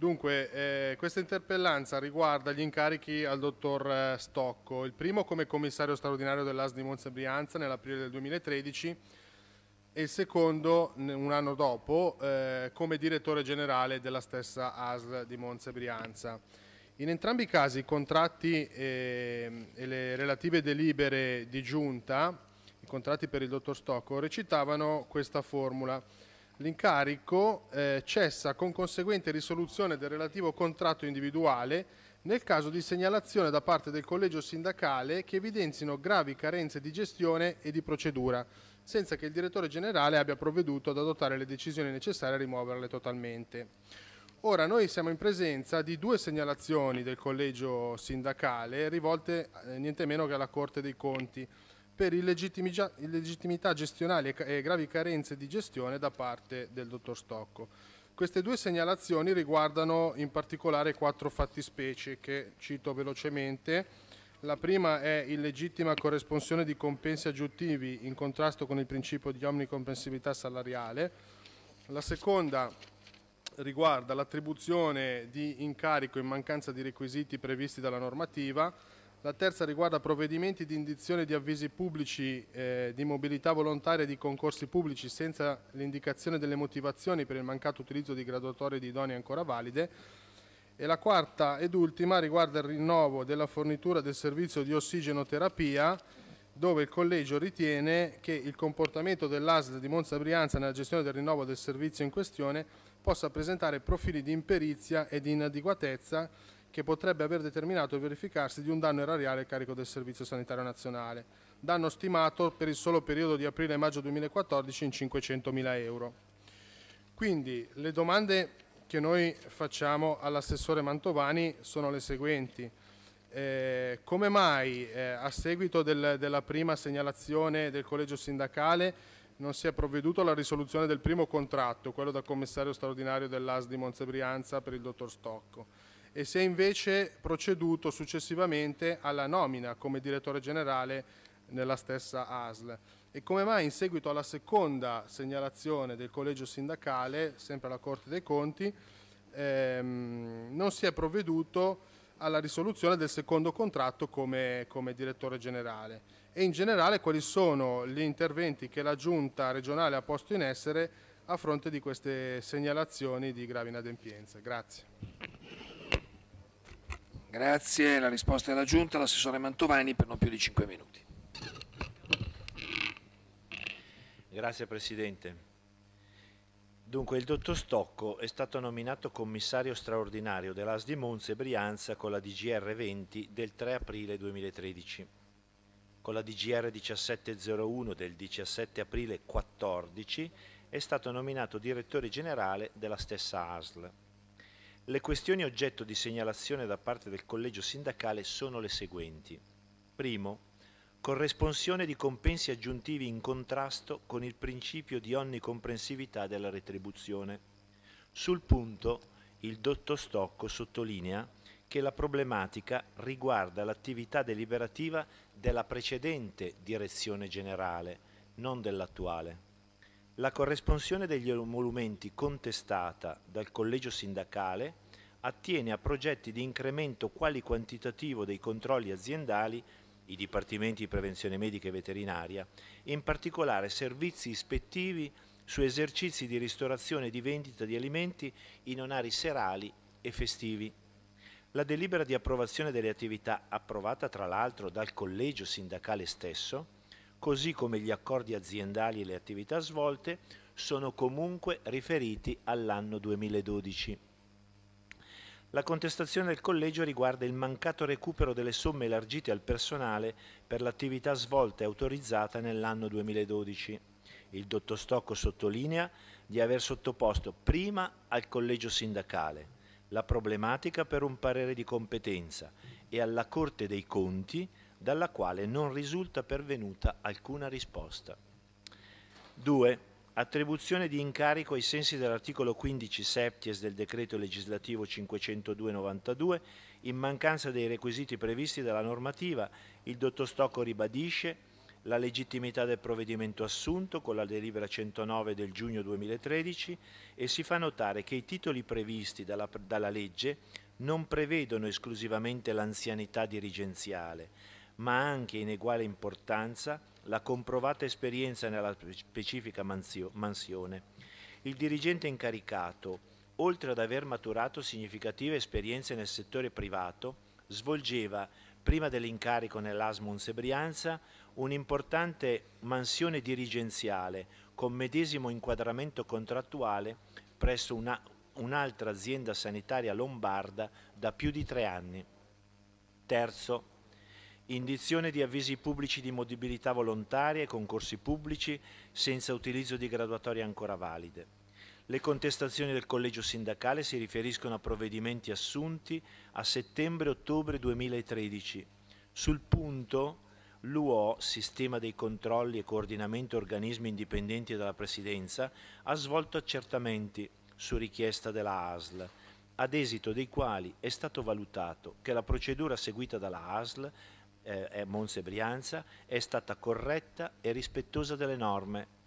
Dunque, questa interpellanza riguarda gli incarichi al dottor Stocco, il primo come commissario straordinario dell'ASL di Monza e Brianza nell'aprile del 2013 e il secondo, un anno dopo, come direttore generale della stessa ASL di Monza e Brianza. In entrambi i casi i contratti e le relative delibere di giunta, i contratti per il dottor Stocco, recitavano questa formula: l'incarico cessa con conseguente risoluzione del relativo contratto individuale nel caso di segnalazione da parte del collegio sindacale che evidenzino gravi carenze di gestione e di procedura, senza che il direttore generale abbia provveduto ad adottare le decisioni necessarie a rimuoverle totalmente. Ora, noi siamo in presenza di due segnalazioni del collegio sindacale rivolte niente meno che alla Corte dei Conti, per illegittimità gestionali e gravi carenze di gestione da parte del dottor Stocco. Queste due segnalazioni riguardano in particolare quattro fattispecie che cito velocemente. La prima è illegittima corresponsione di compensi aggiuntivi in contrasto con il principio di omnicomprensibilità salariale. La seconda riguarda l'attribuzione di incarico in mancanza di requisiti previsti dalla normativa. La terza riguarda provvedimenti di indizione di avvisi pubblici di mobilità volontaria e di concorsi pubblici senza l'indicazione delle motivazioni per il mancato utilizzo di graduatorie di idonee ancora valide. E la quarta ed ultima riguarda il rinnovo della fornitura del servizio di ossigenoterapia, dove il collegio ritiene che il comportamento dell'ASL di Monza e Brianza nella gestione del rinnovo del servizio in questione possa presentare profili di imperizia e di inadeguatezza che potrebbe aver determinato il verificarsi di un danno erariale a carico del Servizio Sanitario Nazionale, danno stimato per il solo periodo di aprile e maggio 2014 in 500.000 euro. Quindi le domande che noi facciamo all'assessore Mantovani sono le seguenti. Come mai a seguito della prima segnalazione del collegio sindacale non si è provveduto alla risoluzione del primo contratto, quello da commissario straordinario dell'ASL di Monza e Brianza per il dottor Stocco, e si è invece proceduto successivamente alla nomina come direttore generale nella stessa ASL? E come mai in seguito alla seconda segnalazione del collegio sindacale, sempre alla Corte dei Conti, non si è provveduto alla risoluzione del secondo contratto come direttore generale? E in generale quali sono gli interventi che la Giunta regionale ha posto in essere a fronte di queste segnalazioni di gravi inadempienze? Grazie. Grazie, la risposta della Giunta, l'assessore Mantovani, per non più di 5 minuti. Grazie Presidente. Dunque, il dottor Stocco è stato nominato commissario straordinario dell'ASL di Monza e Brianza con la DGR 20 del 3 aprile 2013, con la DGR 1701 del 17 aprile 2014 è stato nominato direttore generale della stessa ASL. Le questioni oggetto di segnalazione da parte del collegio sindacale sono le seguenti. Primo, corresponsione di compensi aggiuntivi in contrasto con il principio di onnicomprensività della retribuzione. Sul punto, il dottor Stocco sottolinea che la problematica riguarda l'attività deliberativa della precedente direzione generale, non dell'attuale. La corresponsione degli emolumenti contestata dal collegio sindacale attiene a progetti di incremento quali quantitativo dei controlli aziendali, i dipartimenti di prevenzione medica e veterinaria, in particolare servizi ispettivi su esercizi di ristorazione e di vendita di alimenti in orari serali e festivi. La delibera di approvazione delle attività, approvata tra l'altro dal collegio sindacale stesso, così come gli accordi aziendali e le attività svolte, sono comunque riferiti all'anno 2012. La contestazione del collegio riguarda il mancato recupero delle somme elargite al personale per l'attività svolta e autorizzata nell'anno 2012. Il dottor Stocco sottolinea di aver sottoposto prima al collegio sindacale la problematica per un parere di competenza e alla Corte dei Conti, dalla quale non risulta pervenuta alcuna risposta. 2. Attribuzione di incarico ai sensi dell'articolo 15 septies del decreto legislativo 502-92, in mancanza dei requisiti previsti dalla normativa, il dottor Stocco ribadisce la legittimità del provvedimento assunto con la delibera 109 del giugno 2013 e si fa notare che i titoli previsti dalla legge non prevedono esclusivamente l'anzianità dirigenziale, ma anche in uguale importanza la comprovata esperienza nella specifica mansione. Il dirigente incaricato, oltre ad aver maturato significative esperienze nel settore privato, svolgeva, prima dell'incarico nell'ASL Monza e Brianza, un'importante mansione dirigenziale con medesimo inquadramento contrattuale presso un'altra azienda sanitaria lombarda da più di 3 anni. Terzo, indizione di avvisi pubblici di mobilità volontaria e concorsi pubblici senza utilizzo di graduatorie ancora valide. Le contestazioni del collegio sindacale si riferiscono a provvedimenti assunti a settembre-ottobre 2013. Sul punto, l'UO, Sistema dei Controlli e Coordinamento Organismi Indipendenti dalla Presidenza, ha svolto accertamenti su richiesta della ASL, ad esito dei quali è stato valutato che la procedura seguita dalla ASL Monza e Brianza è stata corretta e rispettosa delle norme.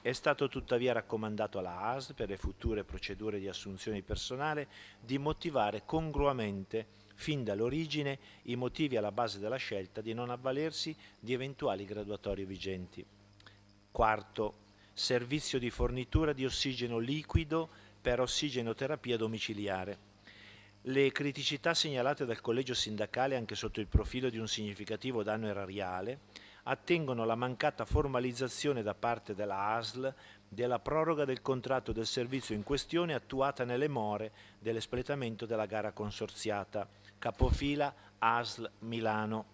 È stato tuttavia raccomandato alla ASL per le future procedure di assunzione di personale di motivare congruamente, fin dall'origine, i motivi alla base della scelta di non avvalersi di eventuali graduatorie vigenti. Quarto, servizio di fornitura di ossigeno liquido per ossigenoterapia domiciliare. Le criticità segnalate dal collegio sindacale anche sotto il profilo di un significativo danno erariale attengono alla mancata formalizzazione da parte della ASL della proroga del contratto del servizio in questione attuata nelle more dell'espletamento della gara consorziata, capofila ASL Milano.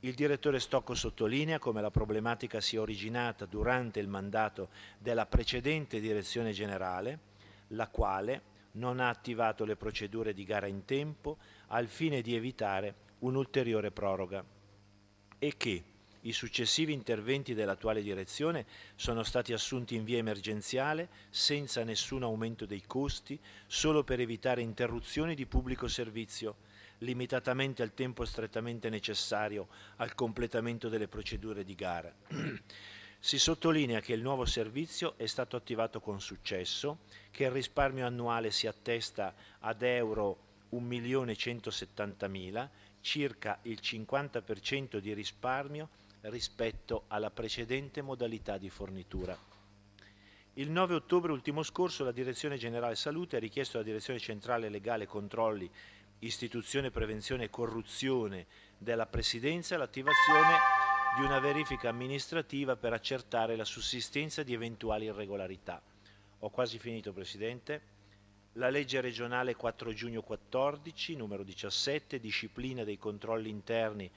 Il direttore Stocco sottolinea come la problematica sia originata durante il mandato della precedente direzione generale, la quale non ha attivato le procedure di gara in tempo al fine di evitare un'ulteriore proroga e che i successivi interventi dell'attuale direzione sono stati assunti in via emergenziale senza nessun aumento dei costi, solo per evitare interruzioni di pubblico servizio, limitatamente al tempo strettamente necessario al completamento delle procedure di gara. Si sottolinea che il nuovo servizio è stato attivato con successo, che il risparmio annuale si attesta ad euro 1.170.000, circa il 50% di risparmio rispetto alla precedente modalità di fornitura. Il 9 ottobre ultimo scorso la Direzione Generale Salute ha richiesto alla Direzione Centrale Legale Controlli, Istituzione, Prevenzione e Corruzione della Presidenza l'attivazione di una verifica amministrativa per accertare la sussistenza di eventuali irregolarità. Ho quasi finito, Presidente. La legge regionale 4 giugno 2014 numero 17 disciplina dei controlli interni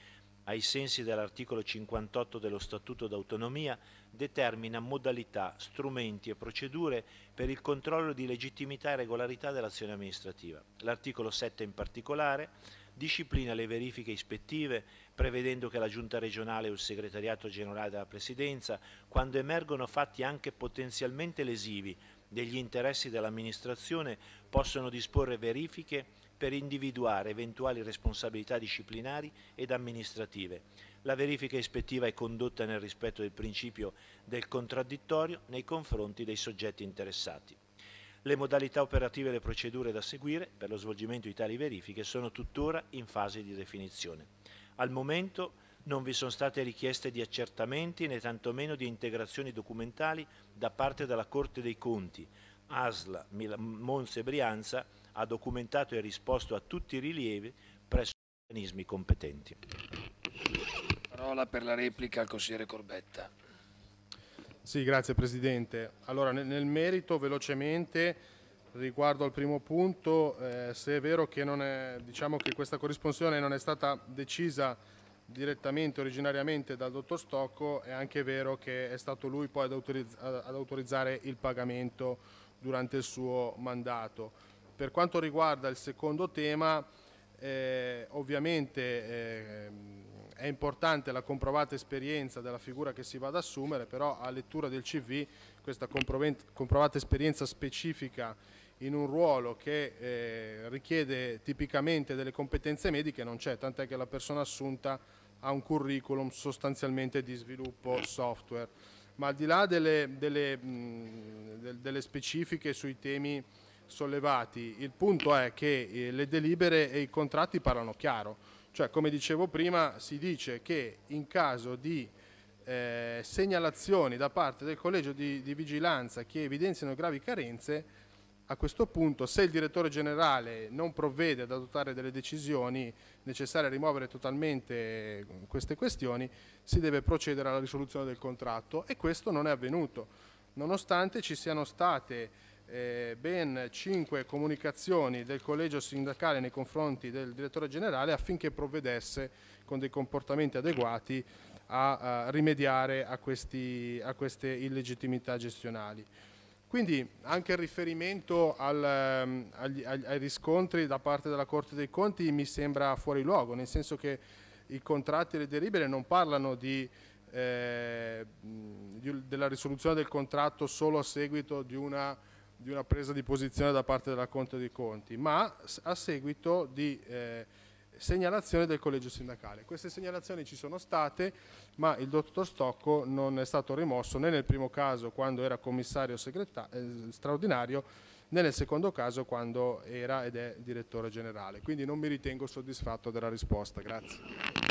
ai sensi dell'articolo 58 dello Statuto d'autonomia, determina modalità, strumenti e procedure per il controllo di legittimità e regolarità dell'azione amministrativa. L'articolo 7 in particolare disciplina le verifiche ispettive, prevedendo che la Giunta regionale o il Segretariato generale della Presidenza, quando emergono fatti anche potenzialmente lesivi degli interessi dell'amministrazione, possono disporre verifiche per individuare eventuali responsabilità disciplinari ed amministrative. La verifica ispettiva è condotta nel rispetto del principio del contraddittorio nei confronti dei soggetti interessati. Le modalità operative e le procedure da seguire per lo svolgimento di tali verifiche sono tuttora in fase di definizione. Al momento non vi sono state richieste di accertamenti né tantomeno di integrazioni documentali da parte della Corte dei Conti. ASL Monza e Brianza ha documentato e risposto a tutti i rilievi presso gli organismi competenti. Parola per la replica al consigliere Corbetta. Sì, grazie Presidente. Allora, nel merito, velocemente, riguardo al primo punto, se è vero che diciamo che questa corrisponsione non è stata decisa direttamente, originariamente dal dottor Stocco, è anche vero che è stato lui poi ad autorizzare il pagamento durante il suo mandato. Per quanto riguarda il secondo tema, ovviamente è importante la comprovata esperienza della figura che si va ad assumere, però a lettura del CV questa comprovata esperienza specifica in un ruolo che richiede tipicamente delle competenze mediche non c'è, tant'è che la persona assunta ha un curriculum sostanzialmente di sviluppo software. Ma al di là delle specifiche sui temi sollevati, il punto è che le delibere e i contratti parlano chiaro, cioè, come dicevo prima, si dice che in caso di segnalazioni da parte del collegio di vigilanza che evidenziano gravi carenze, a questo punto, se il direttore generale non provvede ad adottare delle decisioni necessarie a rimuovere totalmente queste questioni, si deve procedere alla risoluzione del contratto, e questo non è avvenuto, nonostante ci siano state ben 5 comunicazioni del collegio sindacale nei confronti del direttore generale affinché provvedesse con dei comportamenti adeguati a rimediare a queste illegittimità gestionali. Quindi anche il riferimento ai riscontri da parte della Corte dei Conti mi sembra fuori luogo, nel senso che i contratti e le delibere non parlano della risoluzione del contratto solo a seguito di una presa di posizione da parte della Corte dei Conti, ma a seguito di segnalazioni del collegio sindacale. Queste segnalazioni ci sono state, ma il dottor Stocco non è stato rimosso né nel primo caso, quando era commissario straordinario, né nel secondo caso, quando era ed è direttore generale. Quindi non mi ritengo soddisfatto della risposta. Grazie.